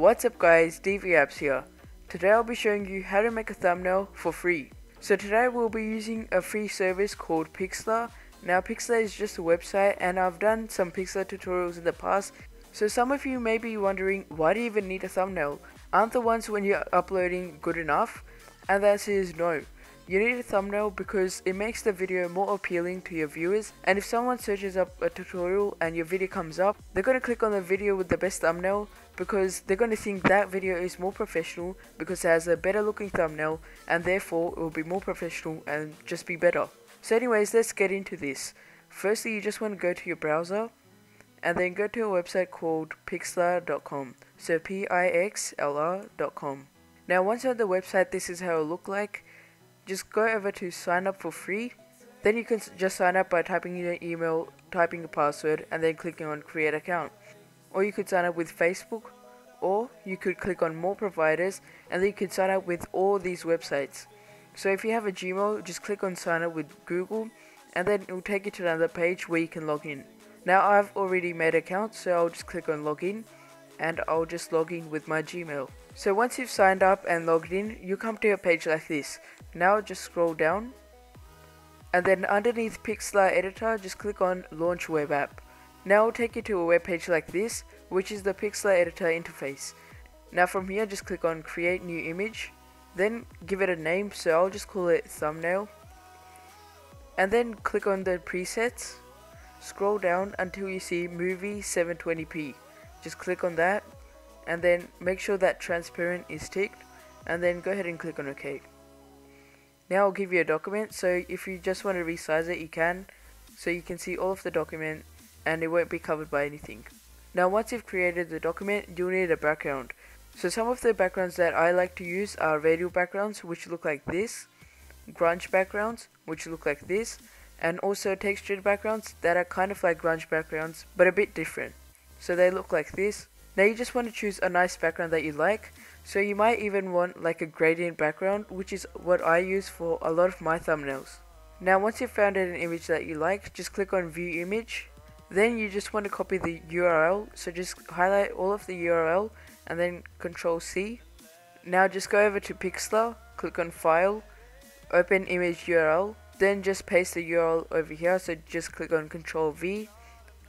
What's up guys, DVApps here. Today I'll be showing you how to make a thumbnail for free. So today we'll be using a free service called Pixlr. Now Pixlr is just a website and I've done some Pixlr tutorials in the past. So some of you may be wondering, why do you even need a thumbnail? Aren't the ones when you're uploading good enough? And the answer is no. You need a thumbnail because it makes the video more appealing to your viewers, and if someone searches up a tutorial and your video comes up, they're going to click on the video with the best thumbnail, because they're going to think that video is more professional because it has a better looking thumbnail, and therefore it will be more professional and just be better. So anyways, let's get into this. Firstly, you just want to go to your browser and then go to a website called pixlr.com. So pixlr.com. Now once you're on the website, this is how it'll look like. Just go over to sign up for free. Then you can just sign up by typing in your email, typing your password, and then clicking on create account. Or you could sign up with Facebook, or you could click on more providers, and then you could sign up with all these websites. So if you have a Gmail, just click on sign up with Google, and then it will take you to another page where you can log in. Now I've already made an account, so I'll just click on login, and I'll just log in with my Gmail. So once you've signed up and logged in, you come to a page like this. Now just scroll down, and then underneath Pixlr Editor, just click on launch web app. Now I'll take you to a web page like this, which is the Pixlr Editor interface. Now from here, just click on create new image, then give it a name, so I'll just call it thumbnail, and then click on the presets, scroll down until you see Movie 720p. Just click on that, and then make sure that transparent is ticked, and then go ahead and click on OK. Now I'll give you a document, so if you just want to resize it, you can, so you can see all of the document and it won't be covered by anything. Now once you've created the document, you'll need a background. So some of the backgrounds that I like to use are radio backgrounds, which look like this, grunge backgrounds, which look like this, and also textured backgrounds that are kind of like grunge backgrounds but a bit different. So they look like this. Now you just want to choose a nice background that you like, so you might even want like a gradient background, which is what I use for a lot of my thumbnails. Now once you've found an image that you like, just click on view image. Then you just want to copy the URL, so just highlight all of the URL and then Ctrl C. Now just go over to Pixlr, click on file, open image URL, then just paste the URL over here, so just click on Ctrl V,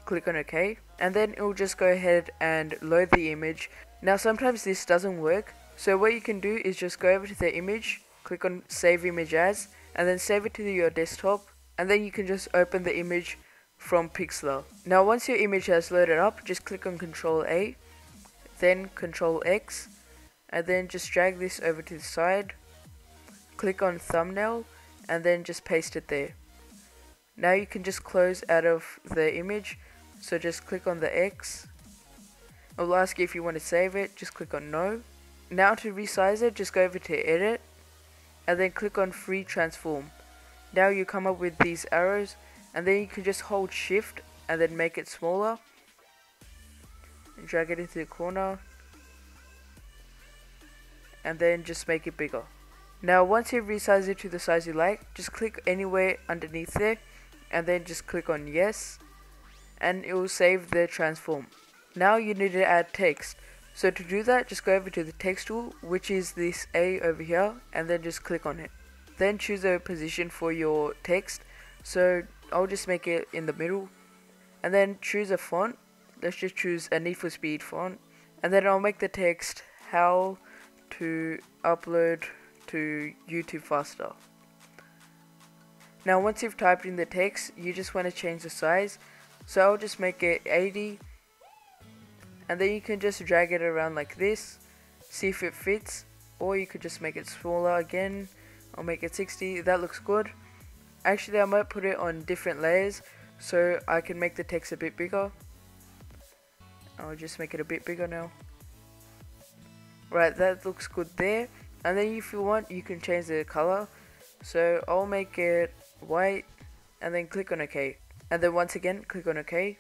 click on OK, and then it will just go ahead and load the image. Now sometimes this doesn't work, so what you can do is just go over to the image, click on save image as, and then save it to your desktop, and then you can just open the image from Pixlr. Now once your image has loaded up, just click on Ctrl A, then Ctrl X, and then just drag this over to the side, click on thumbnail, and then just paste it there. Now you can just close out of the image, so just click on the X. It will ask you if you want to save it, just click on no. Now to resize it, just go over to edit, and then click on free transform. Now you come up with these arrows, and then you can just hold shift and then make it smaller and drag it into the corner and then just make it bigger. Now once you've resized it to the size you like, just click anywhere underneath there and then just click on yes, and it will save the transform. Now you need to add text, so to do that, just go over to the text tool, which is this A over here, and then just click on it. Then choose a position for your text, so I'll just make it in the middle, and then choose a font. Let's just choose a Need for Speed font, and then I'll make the text how to upload to YouTube faster. Now once you've typed in the text, you just want to change the size, so I'll just make it 80, and then you can just drag it around like this, see if it fits, or you could just make it smaller again. I'll make it 60, that looks good. Actually, I might put it on different layers so I can make the text a bit bigger. I'll just make it a bit bigger now. Right, that looks good there. And then if you want, you can change the color. So I'll make it white and then click on OK. And then once again, click on OK.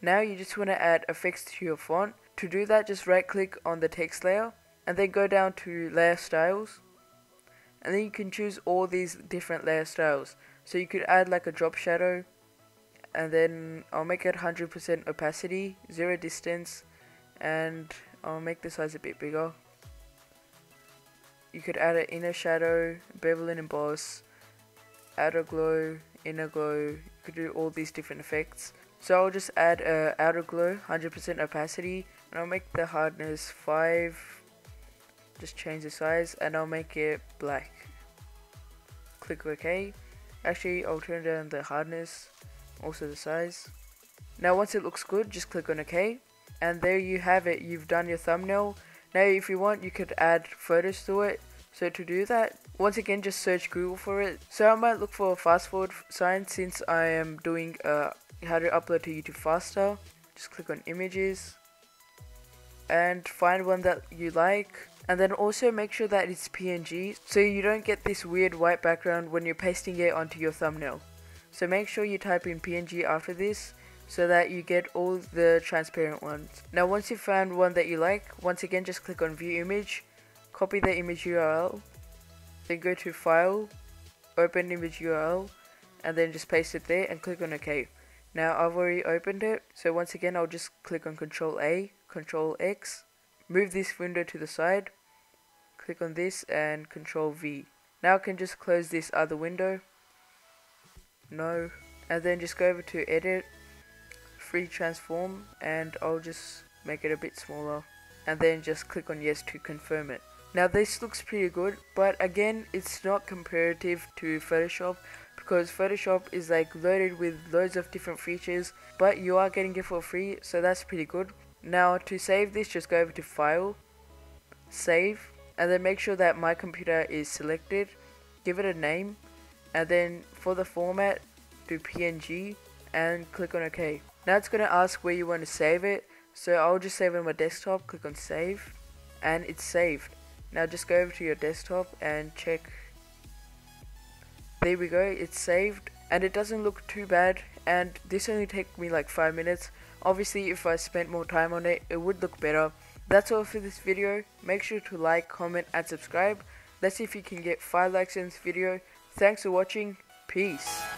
Now you just want to add effects to your font. To do that, just right click on the text layer and then go down to layer styles. And then you can choose all these different layer styles. So you could add like a drop shadow, and then I'll make it 100% opacity, 0 distance, and I'll make the size a bit bigger. You could add an inner shadow, bevel and emboss, outer glow, inner glow. You could do all these different effects. So I'll just add outer glow, 100% opacity, and I'll make the hardness 5. Just change the size, and I'll make it black. Click OK. Actually, I'll turn down the hardness, also the size. Now once it looks good, just click on OK. And there you have it, you've done your thumbnail. Now if you want, you could add photos to it. So to do that, once again just search Google for it. So I might look for a fast forward sign since I am doing how to upload to YouTube faster. Just click on images and find one that you like. And then also make sure that it's PNG so you don't get this weird white background when you're pasting it onto your thumbnail. So make sure you type in PNG after this so that you get all the transparent ones. Now once you've found one that you like, once again just click on view image, copy the image URL, then go to file, open image URL, and then just paste it there and click on OK. Now I've already opened it, so once again I'll just click on Control A, Control X, move this window to the side, click on this and Control V. Now I can just close this other window, no, and then just go over to edit, free transform, and I'll just make it a bit smaller and then just click on yes to confirm it. Now this looks pretty good, but again it's not comparative to Photoshop because Photoshop is like loaded with loads of different features, but you are getting it for free, so that's pretty good. Now to save this, just go over to file, save, and then make sure that my computer is selected, give it a name, and then for the format do PNG and click on OK. Now it's going to ask where you want to save it, so I'll just save it on my desktop, click on save, and it's saved. Now just go over to your desktop and check. There we go, it's saved, and it doesn't look too bad, and this only took me like 5 minutes. Obviously if I spent more time on it, it would look better. That's all for this video. Make sure to like, comment and subscribe. Let's see if you can get 5 likes in this video. Thanks for watching, peace.